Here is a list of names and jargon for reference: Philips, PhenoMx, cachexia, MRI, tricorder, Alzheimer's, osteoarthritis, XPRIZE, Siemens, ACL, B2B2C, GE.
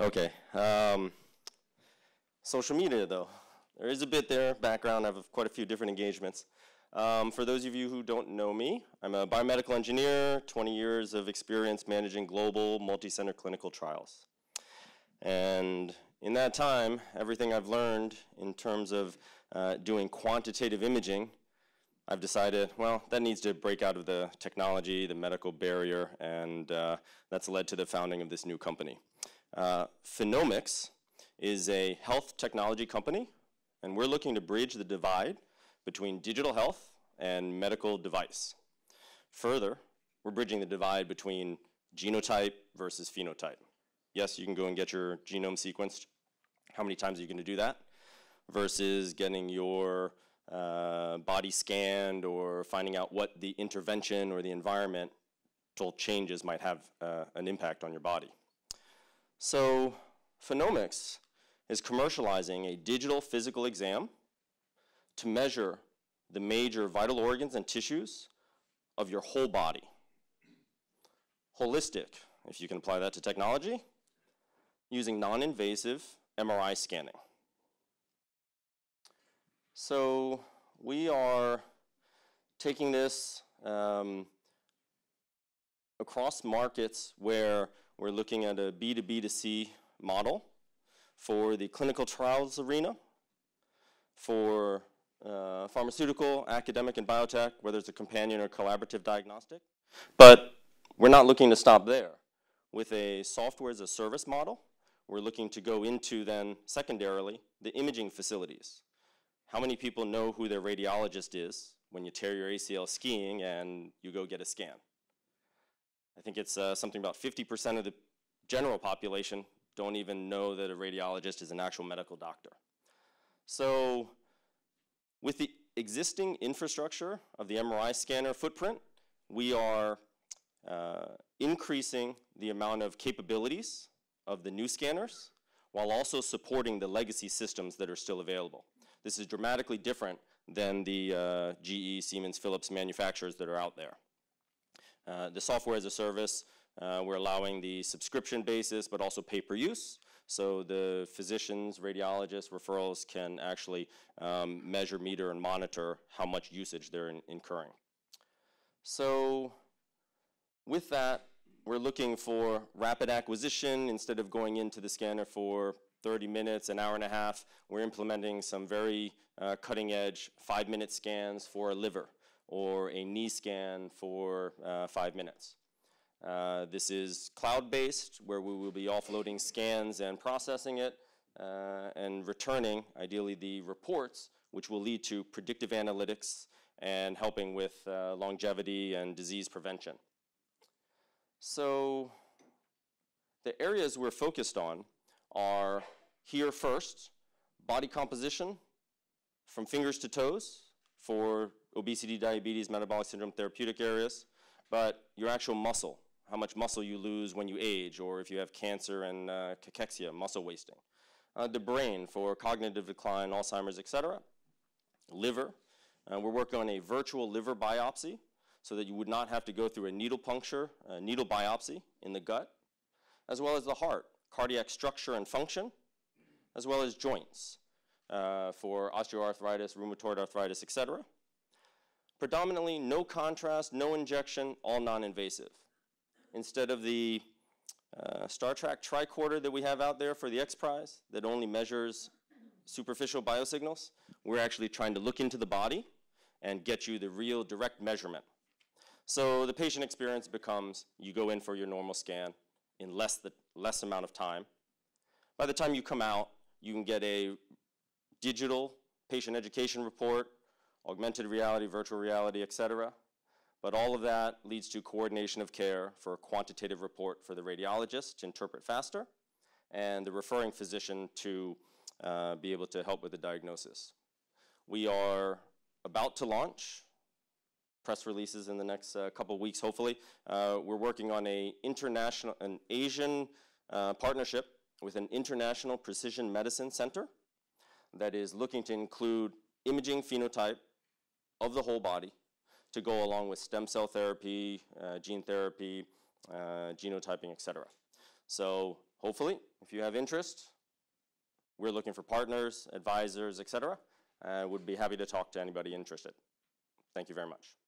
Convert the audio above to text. Okay. Social media, though. There is a bit there, background. I have quite a few different engagements. For those of you who don't know me, I'm a biomedical engineer, 20 years of experience managing global multi-center clinical trials. And in that time, everything I've learned in terms of doing quantitative imaging, I've decided, well, that needs to break out of the technology, the medical barrier, and that's led to the founding of this new company. PhenoMx is a health technology company, and we're looking to bridge the divide between digital health and medical device. Further, we're bridging the divide between genotype versus phenotype. Yes, you can go and get your genome sequenced. How many times are you going to do that? Versus getting your body scanned or finding out what the intervention or the environmental changes might have an impact on your body. So PhenoMx is commercializing a digital physical exam to measure the major vital organs and tissues of your whole body. Holistic, if you can apply that to technology, using non-invasive MRI scanning. So we are taking this across markets where we're looking at a B2B2C model for the clinical trials arena, for pharmaceutical, academic, and biotech, whether it's a companion or collaborative diagnostic. But we're not looking to stop there. With a software as a service model, we're looking to go into then, secondarily, the imaging facilities. How many people know who their radiologist is when you tear your ACL skiing and you go get a scan? I think it's something about 50% of the general population don't even know that a radiologist is an actual medical doctor. So with the existing infrastructure of the MRI scanner footprint, we are increasing the amount of capabilities of the new scanners while also supporting the legacy systems that are still available. This is dramatically different than the GE, Siemens, Philips manufacturers that are out there. The software as a service, we're allowing the subscription basis but also pay-per-use, so the physicians, radiologists, referrals can actually measure, meter, and monitor how much usage they're incurring. So with that, we're looking for rapid acquisition. Instead of going into the scanner for 30 minutes, an hour and a half, we're implementing some very cutting-edge 5-minute scans for a liver or a knee scan for 5 minutes. This is cloud-based, where we will be offloading scans and processing it and returning, ideally, the reports, which will lead to predictive analytics and helping with longevity and disease prevention. So the areas we're focused on are here first, body composition from fingers to toes for obesity, diabetes, metabolic syndrome therapeutic areas, but your actual muscle, how much muscle you lose when you age, or if you have cancer and cachexia, muscle wasting. The brain for cognitive decline, Alzheimer's, etc. Liver, we're working on a virtual liver biopsy so that you would not have to go through a needle puncture, a needle biopsy in the gut, as well as the heart, cardiac structure and function, as well as joints for osteoarthritis, rheumatoid arthritis, etc. Predominantly no contrast, no injection, all non-invasive. Instead of the Star Trek tricorder that we have out there for the XPRIZE that only measures superficial biosignals, we're actually trying to look into the body and get you the real direct measurement. So the patient experience becomes you go in for your normal scan in less amount of time. By the time you come out, you can get a digital patient education report, augmented reality, virtual reality, etc. But all of that leads to coordination of care for a quantitative report for the radiologist to interpret faster and the referring physician to be able to help with the diagnosis. We are about to launch press releases in the next couple of weeks, hopefully. We're working on an Asian partnership with an international precision medicine center that is looking to include imaging phenotype of the whole body to go along with stem cell therapy, gene therapy, genotyping, etc. So hopefully, if you have interest, we're looking for partners, advisors, etc. Would be happy to talk to anybody interested. Thank you very much.